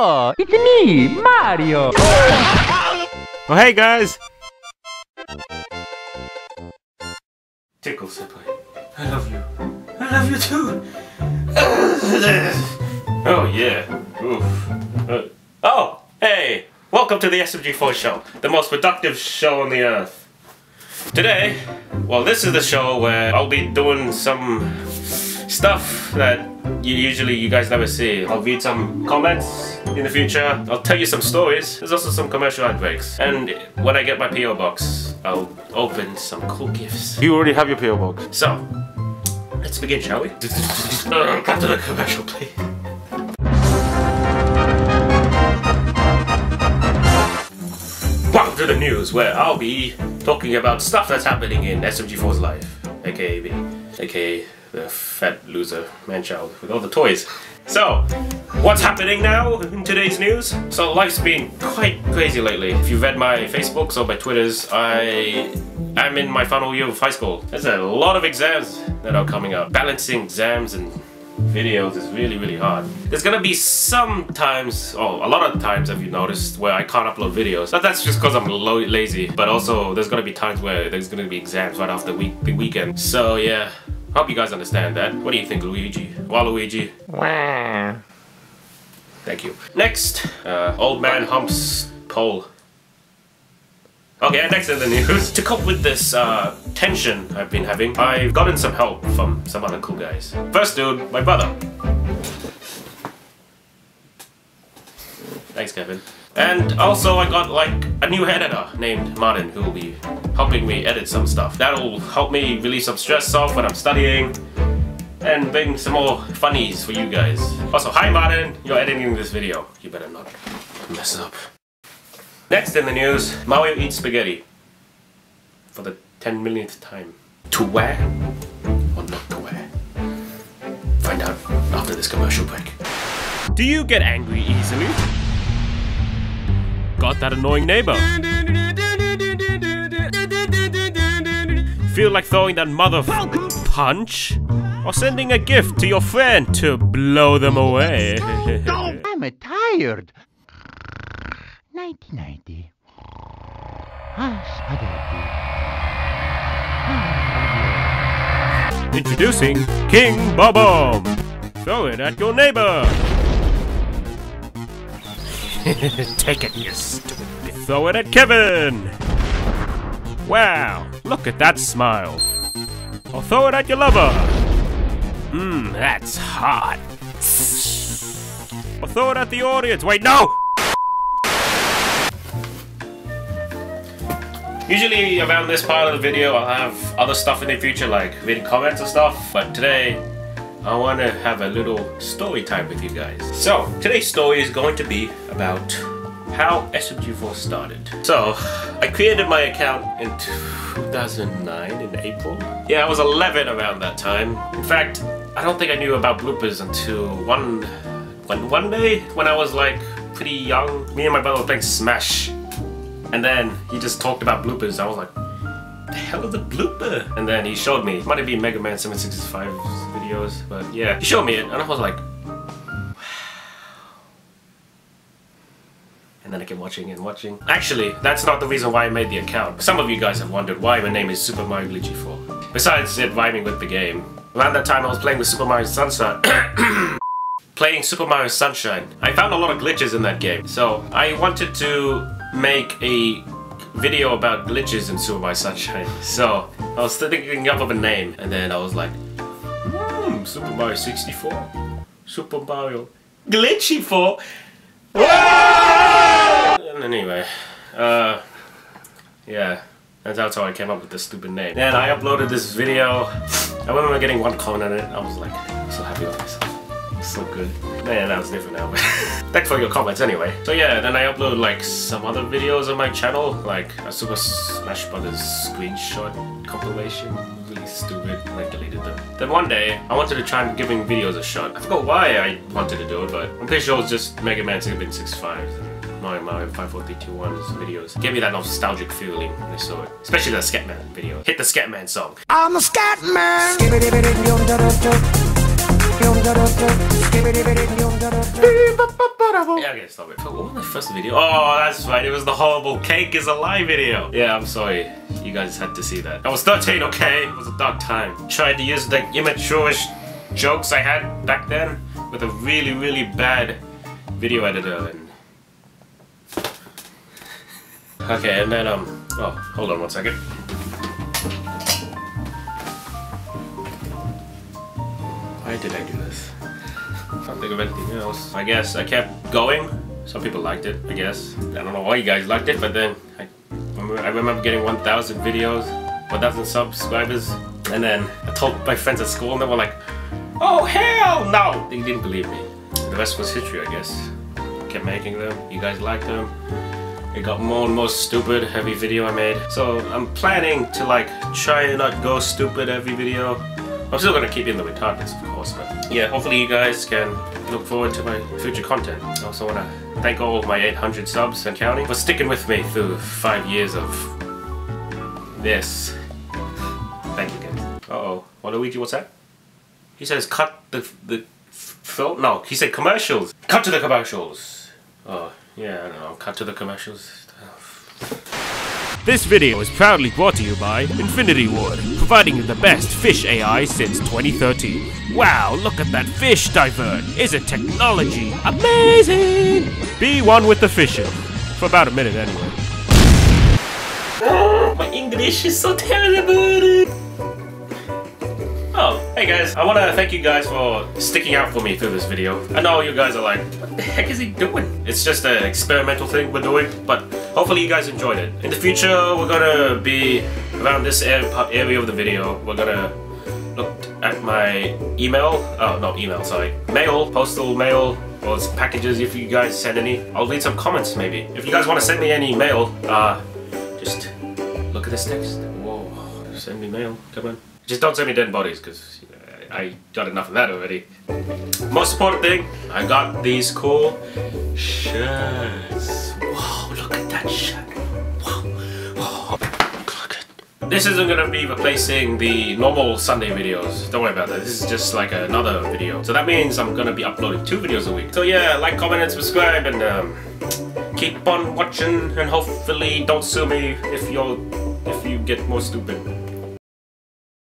64! It's me, Mario! Oh, hey guys! Tickle, Senpai. I love you. I love you too! Oh yeah. Oof. Oh! Hey! Welcome to the SMG4 show, the most productive show on the earth. Today, well, this is the show where I'll be doing some stuff that you guys never see. I'll read some comments in the future. I'll tell you some stories. There's also some commercial ad breaks. And when I get my P.O. box, I'll open some cool gifts. You already have your P.O. box. So, let's begin, shall we? Cut to the commercial, please. Welcome to the news, where I'll be talking about stuff that's happening in SMG4's life, aka me, aka the fat loser man-child with all the toys. So, what's happening now in today's news? So life's been quite crazy lately. If you've read my Facebooks or my Twitters, I'm in my final year of high school. There's a lot of exams that are coming up. Balancing exams and videos is really hard. There's gonna be some times, oh, a lot of times have you noticed, where I can't upload videos. Now, that's just because I'm lazy, but also there's gonna be times where there's gonna be exams right after the weekend. So yeah, hope you guys understand that. What do you think, Luigi? Waluigi? Wah. Thank you. Next, Old Man Hump's poll. Okay, next in the news. To cope with this tension I've been having, I've gotten some help from some other cool guys. First dude, my brother. Thanks, Kevin. And also I got like a new editor named Martin who will be helping me edit some stuff. That'll help me release some stress off when I'm studying and bring some more funnies for you guys. Also, hi Martin, you're editing this video. You better not mess up. Next in the news, Mario eats spaghetti. For the 10 millionth time. To wear or not to wear? Find out after this commercial break. Do you get angry easily? Got that annoying neighbor? Feel like throwing that mother punch? Or sending a gift to your friend to blow them away? I'm tired. 1990. Introducing King Bob-Om. Throw it at your neighbor. Take it, you stupid bitch. Throw it at Kevin. Wow, look at that smile. Or throw it at your lover. Mmm, that's hot. Or throw it at the audience. Wait, no! Usually around this part of the video I'll have other stuff in the future like reading comments and stuff, but today I want to have a little story time with you guys. So today's story is going to be about how SMG4 started. So I created my account in 2009 in April. Yeah, I was 11 around that time. In fact, I don't think I knew about bloopers until one day when I was like pretty young. Me and my brother were playing Smash. And then he just talked about bloopers. I was like, the hell is a blooper? And then he showed me. It might have been Mega Man 765's videos, but yeah. He showed me it, and I was like, wow. And then I kept watching and watching. Actually, that's not the reason why I made the account. Some of you guys have wondered why my name is Super Mario 64. Besides it rhyming with the game. Around that time I was playing with Super Mario Sunshine. Playing Super Mario Sunshine. I found a lot of glitches in that game. So I wanted to make a video about glitches in Super Mario Sunshine. So I was thinking of a name, and then I was like, Super Mario 64, Super Mario Glitchy 4. And anyway, yeah, that's how I came up with this stupid name. Then I uploaded this video. I remember getting one comment on it. I was like, I'm so happy with myself. So good. Man, that was different now. Thanks for your comments anyway. So yeah, then I upload like some other videos on my channel, like a Super Smash Brothers screenshot compilation. Really stupid, and I deleted them. Then one day, I wanted to try giving videos a shot. I forgot why I wanted to do it, but I'm pretty sure it was just Mega Man 765's and Mario 54321's videos. It gave me that nostalgic feeling when I saw it. Especially the Scatman video. Hit the Scatman song. I'm a Scatman! Yeah, okay, stop it. What was my first video? Oh, that's right. It was the horrible Cake is a Lie video. Yeah, I'm sorry. You guys had to see that. I was 13, okay? It was a dark time. Tried to use the immature-ish jokes I had back then with a really, really bad video editor. And... okay, and then, oh, hold on one second. Why did I do this? I can't think of anything else. I guess I kept going. Some people liked it, I guess. I don't know why you guys liked it, but then I remember getting 1,000 videos, 1,000 subscribers, and then I told my friends at school and they were like, oh hell no! They didn't believe me. The rest was history, I guess. I kept making them, you guys liked them. It got more and more stupid every video I made. So I'm planning to like try and not go stupid every video. I'm still gonna keep in the retardness, of course, but yeah, hopefully you guys can look forward to my future content. I also wanna thank all of my 800 subs and counting for sticking with me through 5 years of this. Thank you guys. Uh-oh, Waluigi, what's that? He says cut the film? No, he said commercials. Cut to the commercials. Oh, yeah, I don't know, cut to the commercials. This video is proudly brought to you by Infinity Ward, providing you the best fish AI since 2013. Wow, look at that fish divert! Isn't technology amazing? Be one with the fishing. For about a minute, anyway. Oh, my English is so terrible! Oh, hey guys. I want to thank you guys for sticking out for me through this video. I know you guys are like, what the heck is he doing? It's just an experimental thing we're doing, but hopefully you guys enjoyed it. In the future, we're gonna be around this area of the video. We're gonna look at my email. Oh, not email, sorry. Mail, postal mail, or packages if you guys send any. I'll read some comments maybe. If you guys want to send me any mail, just look at this text. Whoa, send me mail, come on. Just don't send me dead bodies, because I got enough of that already. Most important thing, I got these cool shirts. Whoa, look at that shirt. Whoa. Whoa. This isn't going to be replacing the normal Sunday videos. Don't worry about that. This is just like another video. So that means I'm going to be uploading 2 videos a week. So yeah, like, comment, and subscribe, and keep on watching, and hopefully don't sue me if you get more stupid.